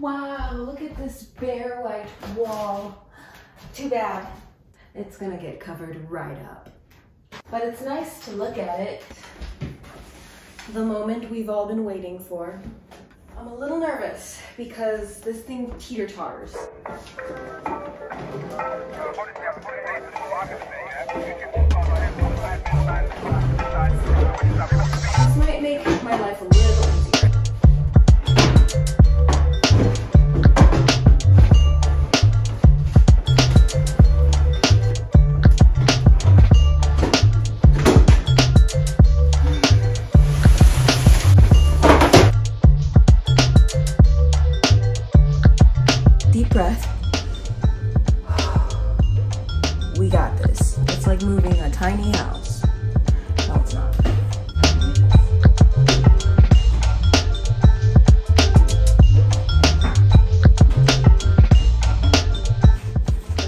Wow, look at this bare white wall. Too bad. It's gonna get covered right up. But it's nice to look at it. The moment we've all been waiting for. I'm a little nervous because this thing teeter-totters. This might make my life a little easier. Deep breath. We got this. It's like moving a tiny house. No, it's not. It's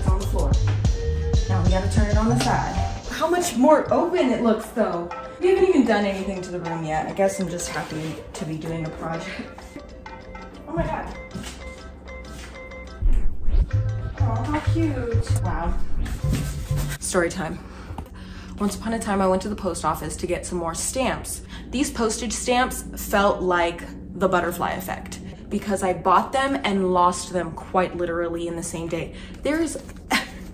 on the floor. Now we gotta turn it on the side. How much more open it looks though. We haven't even done anything to the room yet. I guess I'm just happy to be doing a project. Oh my god. Oh, how cute. Wow. Story time. Once upon a time, I went to the post office to get some more stamps. These postage stamps felt like the butterfly effect because I bought them and lost them quite literally in the same day. There's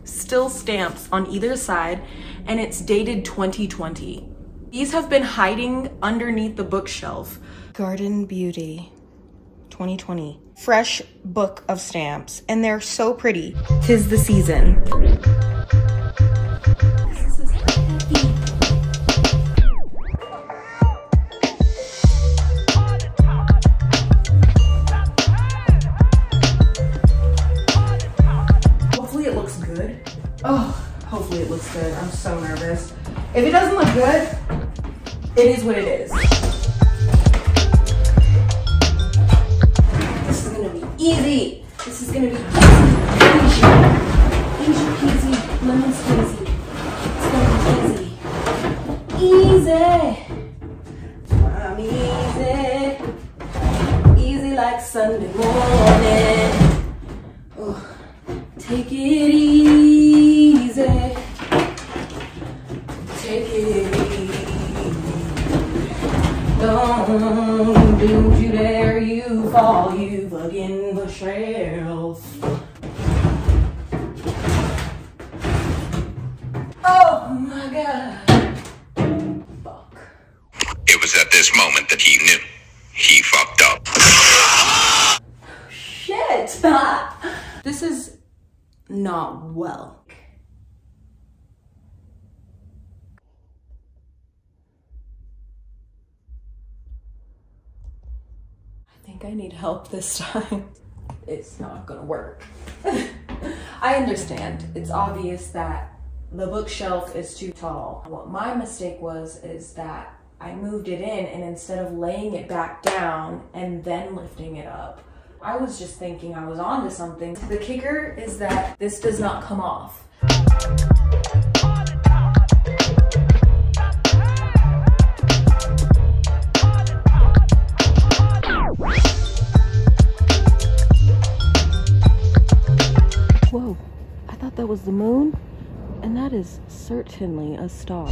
still stamps on either side and it's dated 2020. These have been hiding underneath the bookshelf. Garden Beauty 2020. Fresh book of stamps and they're so pretty. 'Tis the season. Hopefully it looks good. Oh, hopefully it looks good. I'm so nervous. If it doesn't look good, it is what it is. Easy. This is gonna be easy, easy peasy, lemon squeezy. It's gonna be easy, I'm easy, easy like Sunday morning. Oh, take it easy, take it easy. Don't do you dare you fall, you. In the trails. Oh my god. Fuck. It was at this moment that he knew. He fucked up. Shit. This is not well. I think I need help this time. It's not gonna work. I understand. It's obvious that the bookshelf is too tall. What my mistake was is that I moved it in and instead of laying it back down and then lifting it up, I was just thinking I was onto something. The kicker is that this does not come off. Whoa, I thought that was the moon, and that is certainly a star.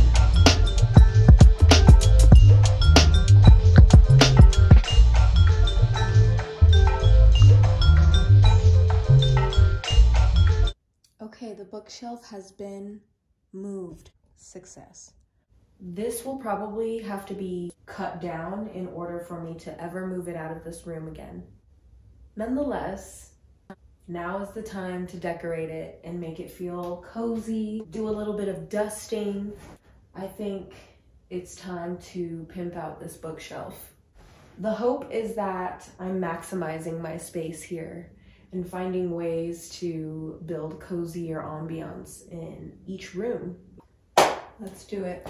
Okay, the bookshelf has been moved. Success. This will probably have to be cut down in order for me to ever move it out of this room again. Nonetheless, now is the time to decorate it and make it feel cozy, do a little bit of dusting. I think it's time to pimp out this bookshelf. The hope is that I'm maximizing my space here and finding ways to build cozier ambiance in each room. Let's do it.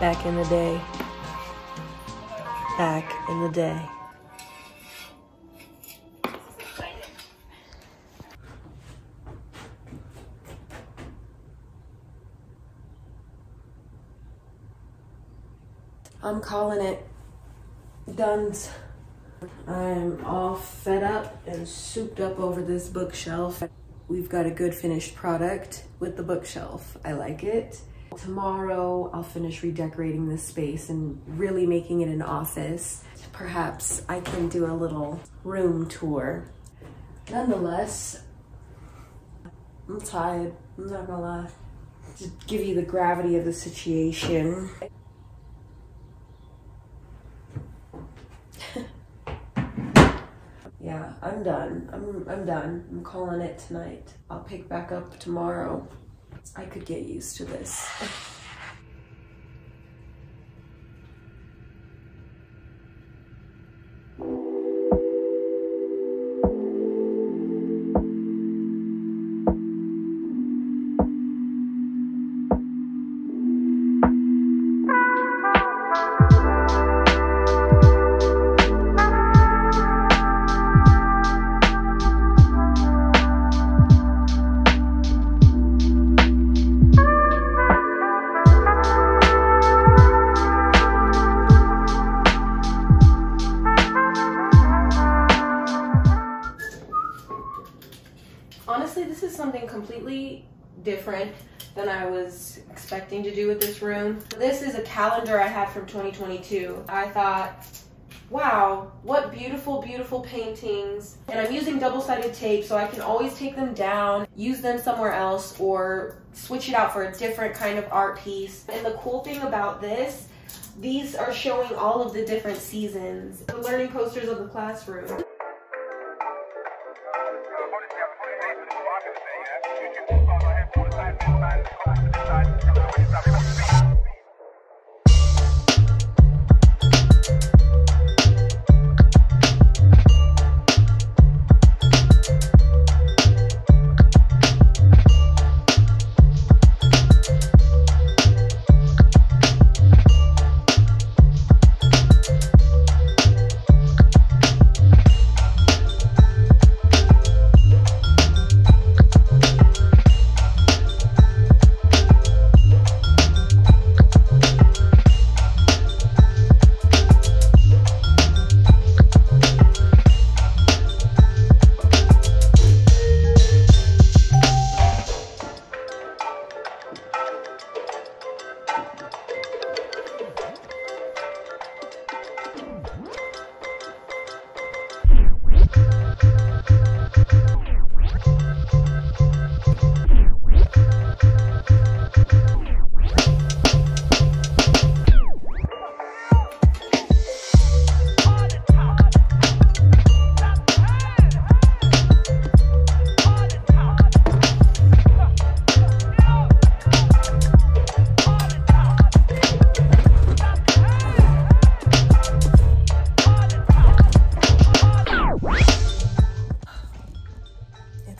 Back in the day. Back in the day. I'm calling it duns. I'm all fed up and souped up over this bookshelf. We've got a good finished product with the bookshelf. I like it. Tomorrow I'll finish redecorating this space and really making it an office. Perhaps I can do a little room tour. Nonetheless, I'm tired, I'm not gonna lie. To give you the gravity of the situation. Yeah, I'm done. I'm done. I'm calling it tonight. I'll pick back up tomorrow. I could get used to this. Honestly, this is something completely different than I was expecting to do with this room. This is a calendar I had from 2022. I thought, wow, what beautiful, beautiful paintings. And I'm using double-sided tape so I can always take them down, use them somewhere else, or switch it out for a different kind of art piece. And the cool thing about this, these are showing all of the different seasons. The learning posters of the classroom.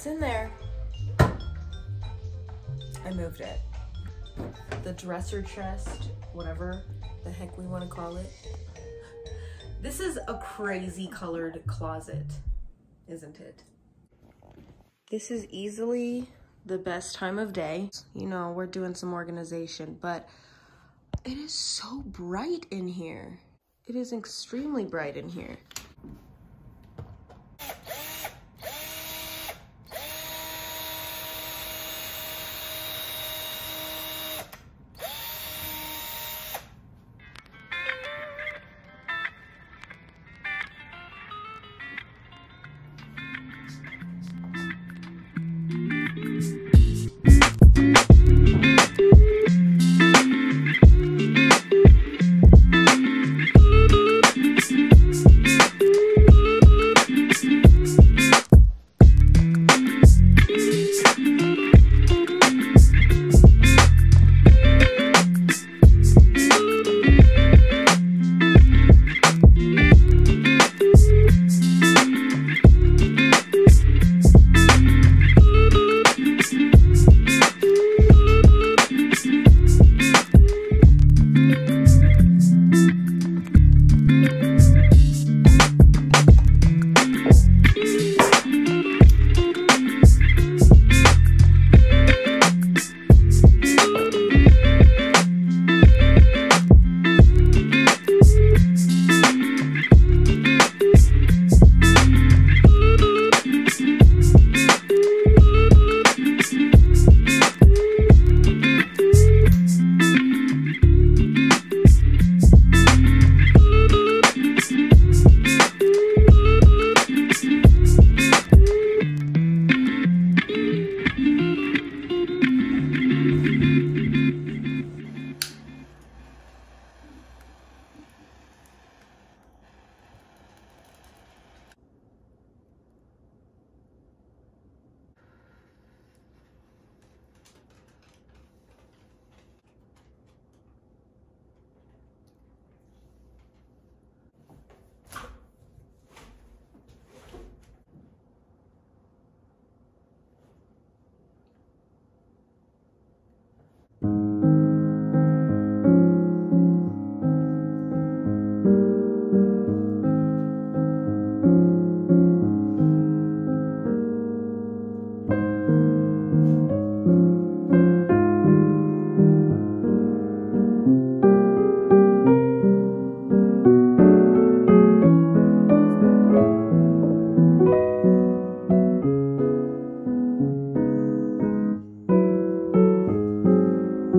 In there. I moved it. The dresser chest, whatever the heck we want to call it. This is a crazy colored closet, isn't it? This is easily the best time of day. You know, we're doing some organization, but it is so bright in here. It is extremely bright in here.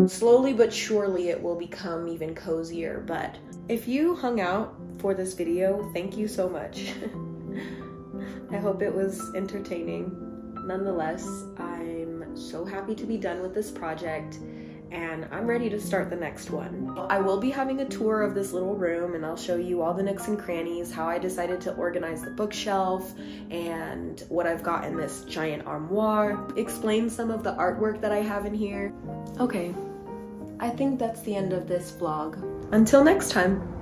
Slowly but surely it will become even cozier. But if you hung out for this video, thank you so much. I hope it was entertaining. Nonetheless, I'm so happy to be done with this project, and I'm ready to start the next one. I will be having a tour of this little room, and I'll show you all the nooks and crannies, how I decided to organize the bookshelf and what I've got in this giant armoire, explain some of the artwork that I have in here. Okay, I think that's the end of this vlog. Until next time.